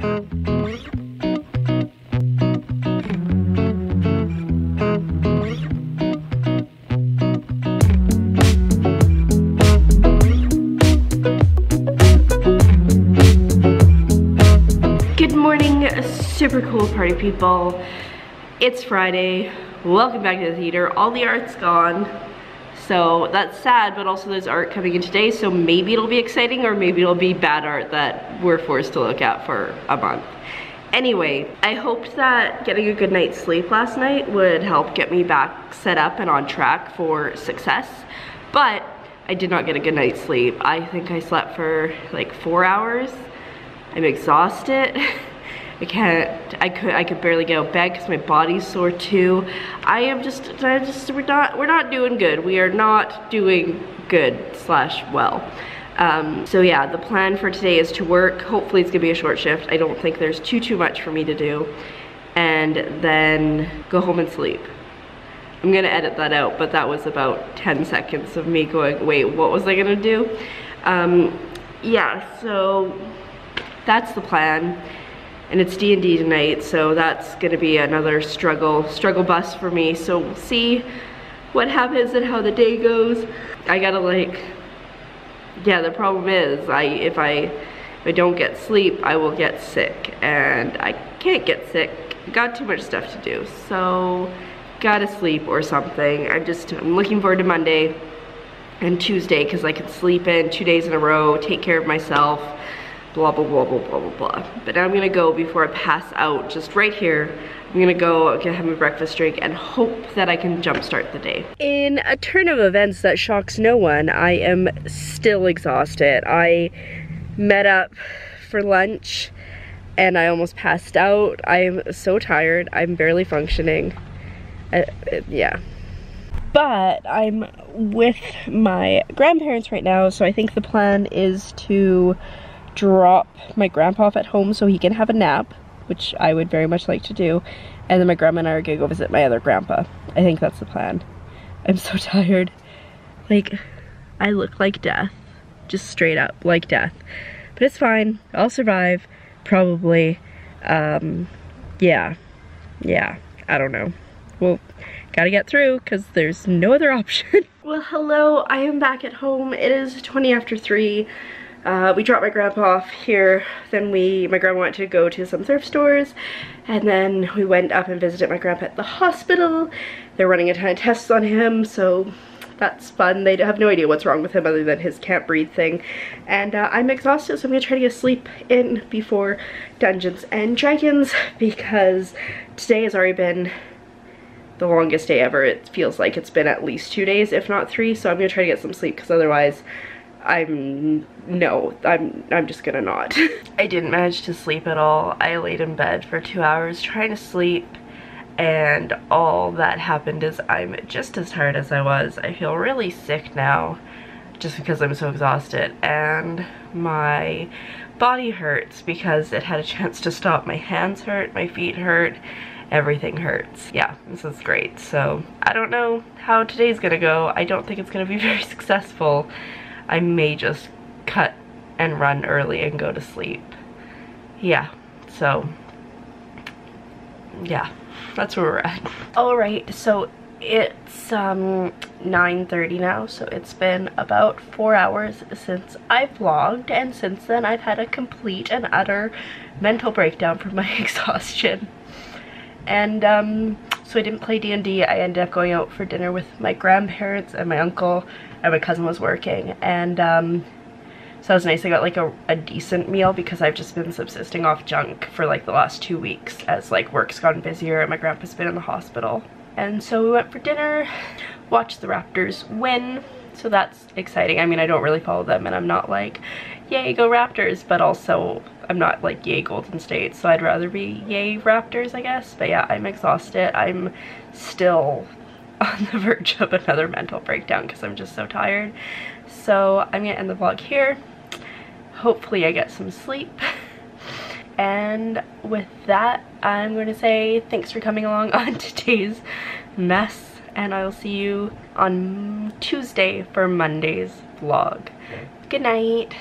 Good morning, super cool party people. It's Friday. Welcome back to the theater. All the art's gone. So that's sad, but also there's art coming in today, so maybe it'll be exciting or maybe it'll be bad art that we're forced to look at for a month. Anyway, I hoped that getting a good night's sleep last night would help get me back set up and on track for success, but I did not get a good night's sleep. I think I slept for like 4 hours. I'm exhausted. I could barely get out of bed because my body's sore too. We're not doing good. We are not doing good slash well. So yeah, the plan for today is to work. Hopefully it's gonna be a short shift. I don't think there's too much for me to do. And then go home and sleep. I'm gonna edit that out, but that was about 10 seconds of me going, wait, what was I gonna do? Yeah, so that's the plan. And it's D&D tonight, so that's gonna be another struggle bus for me. So we'll see what happens and how the day goes. I gotta yeah, the problem is if I don't get sleep, I will get sick. And I can't get sick, got too much stuff to do. So gotta sleep or something. I'm looking forward to Monday and Tuesday because I can sleep in 2 days in a row, take care of myself. Blah, blah, blah, blah, blah, blah, blah. But now I'm gonna go before I pass out, just right here. I'm gonna go have my breakfast drink and hope that I can jumpstart the day. In a turn of events that shocks no one, I am still exhausted. I met up for lunch and I almost passed out. I am so tired, I'm barely functioning. Yeah. But I'm with my grandparents right now, so I think the plan is to drop my grandpa off at home so he can have a nap, which I would very much like to do, and then my grandma and I are gonna go visit my other grandpa. I think that's the plan. I'm so tired. Like, I look like death. Just straight up like death. But it's fine. I'll survive. Probably. Yeah. Yeah. I don't know. Well, gotta get through because there's no other option. Well, hello. I am back at home. It is 3:20. We dropped my grandpa off here, then my grandma went to go to some thrift stores, and then we went up and visited my grandpa at the hospital. They're running a ton of tests on him, so that's fun. They have no idea what's wrong with him other than his can't breathe thing. And I'm exhausted, so I'm going to try to get sleep in before Dungeons and Dragons, because today has already been the longest day ever. It feels like it's been at least 2 days, if not 3, so I'm going to try to get some sleep, because otherwise I'm just gonna not. I didn't manage to sleep at all. I laid in bed for 2 hours trying to sleep, and all that happened is I'm just as tired as I was. I feel really sick now just because I'm so exhausted, and my body hurts because it had a chance to stop. My hands hurt, my feet hurt, everything hurts. Yeah, this is great. So I don't know how today's gonna go. I don't think it's gonna be very successful. I may just cut and run early and go to sleep. Yeah, so, yeah, that's where we're at. Alright, so it's 9:30 now, so it's been about 4 hours since I vlogged, and since then I've had a complete and utter mental breakdown from my exhaustion. And so I didn't play D&D. I ended up going out for dinner with my grandparents and my uncle, and my cousin was working, and so that was nice. I got like a decent meal because I've just been subsisting off junk for like the last 2 weeks as like work's gotten busier and my grandpa's been in the hospital. And so we went for dinner, watched the Raptors win, so that's exciting. I mean, I don't really follow them and I'm not like, yay, go Raptors, but also I'm not like, yay, Golden State, so I'd rather be yay Raptors, I guess. But yeah, I'm exhausted. I'm still on the verge of another mental breakdown because I'm just so tired. So I'm gonna end the vlog here. Hopefully I get some sleep. And with that, I'm gonna say thanks for coming along on today's mess, and I'll see you on Tuesday for Monday's vlog. Good night.